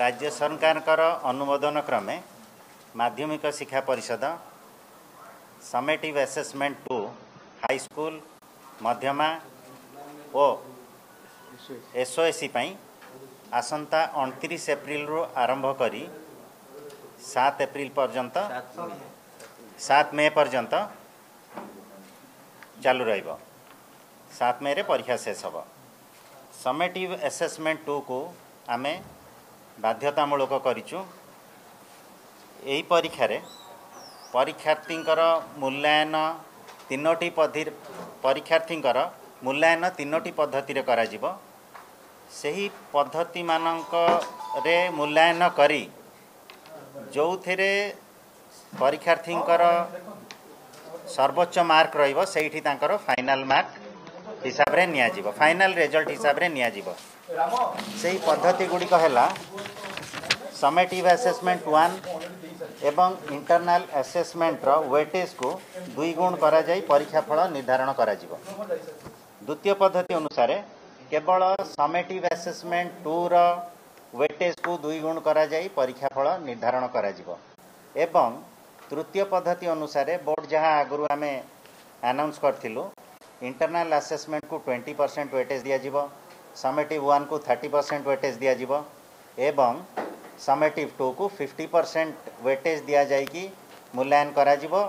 राज्य सरकार अनुमोदन क्रमे माध्यमिक शिक्षा परिषद summative assessment two high school मध्यमा ओ एसओएससी आसंता 29 एप्रिल रु आरंभ करी 7 मे पर्यंत चालू रहिबो। 7 मे परीक्षा शेष होबो। समेटिव असेसमेंट टू को आमे बाध्यतामूलक करिचु। एही परीक्षा परीक्षार्थी मूल्यायन तीनोटी परीक्षार्थी मूल्यायन तीनोटी पद्धति करा जीवो। सही पद्धति मानक रे मूल्यायन करी जो थे परीक्षार्थी सर्वोच्च मार्क रहिबो सेठी तांकर फाइनल मार्क हिसाब रे निया जीवो, फाइनल रिजल्ट हिसाब रे निया जीवो। सही पद्धति गुडी कहला समेटिव असेसमेंट 1 एवं इंटरनल असेसमेंट रो वेटेज को 2 गुण करा जाई परीक्षा फल निर्धारण करा जीवो। द्वितीय पद्धति अनुसार केवल समेटिव असेसमेंट 2 रो वेटेज को 2 गुण करा जाई परीक्षा फल निर्धारण करा जीवो। एवं तृतीय पद्धति अनुसार बोर्ड जहां आगुरु आमे अनाउंस करथिलु इंटरनल असेसमेंट को 20% वेटेज दिया जीवो, समेटिव 1 को 30% वेटेज दिया जीवो एवं समेटिव 2 को 50% वेटेज दिया जाय कि मूल्यायन करा जीवो।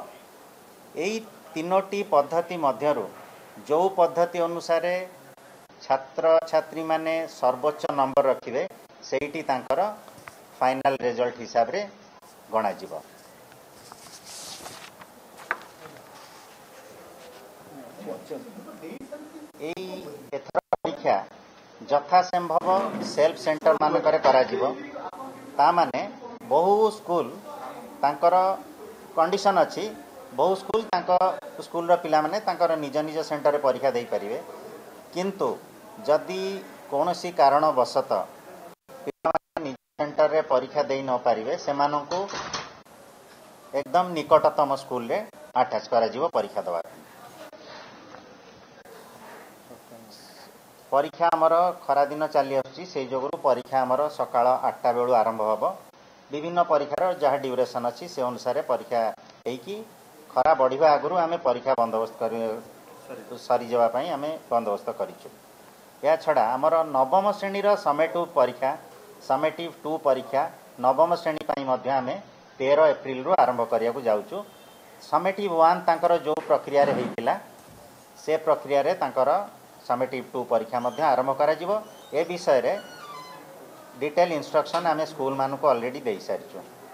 एई तीनोटी पद्धति मध्यरु जो पद्धति अनुसार छात्र छात्री माने सर्वोच्च नंबर रखिबे सेईटी तांकर फाइनल रिजल्ट हिसाब रे गणा जीवो। एई एथर परीक्षा यथा संभव सेल्फ सेंटर मानकरे करा जीवो। तामाने बहु स्कूल तांकर कंडीशन अच्छी, बहु स्कूल तांकर स्कूल रा पिला माने तांकर निज निज सेंटर परीक्षा दे पारिबे, किंतु जदि कोनोसी कारणवशत पिला माने निज सेंटर रे परीक्षा दे न पारिबे सेमानंकु एकदम निकटतम स्कूल रे अटैच करा जीवो परीक्षा दवा। परीक्षा आमर खरा दिन चली आगुर परीक्षा आमर सका 8टा बेलू आरंभ हम। विभिन्न परीक्षार जहाँ ड्यूरेसन अच्छी से अनुसार परीक्षा होगी खरा बढ़िया आगुरी आम परीक्षा बंदोबस्त कर सरीजापी आम बंदोबस्त करा। छड़ा आमर नवम श्रेणीर समेटिव 2 परीक्षा नवम श्रेणी आम 13 एप्रिल रु आरंभ करने जाऊँ। समेटिव 1 तांकर जो प्रक्रिया होता से प्रक्रिया समेटिव 2 परीक्षा आरंभ करा जीवो। ए विषय रे डिटेल इंस्ट्रक्शन आमे स्कूल मानू को ऑलरेडी दे सारिचु।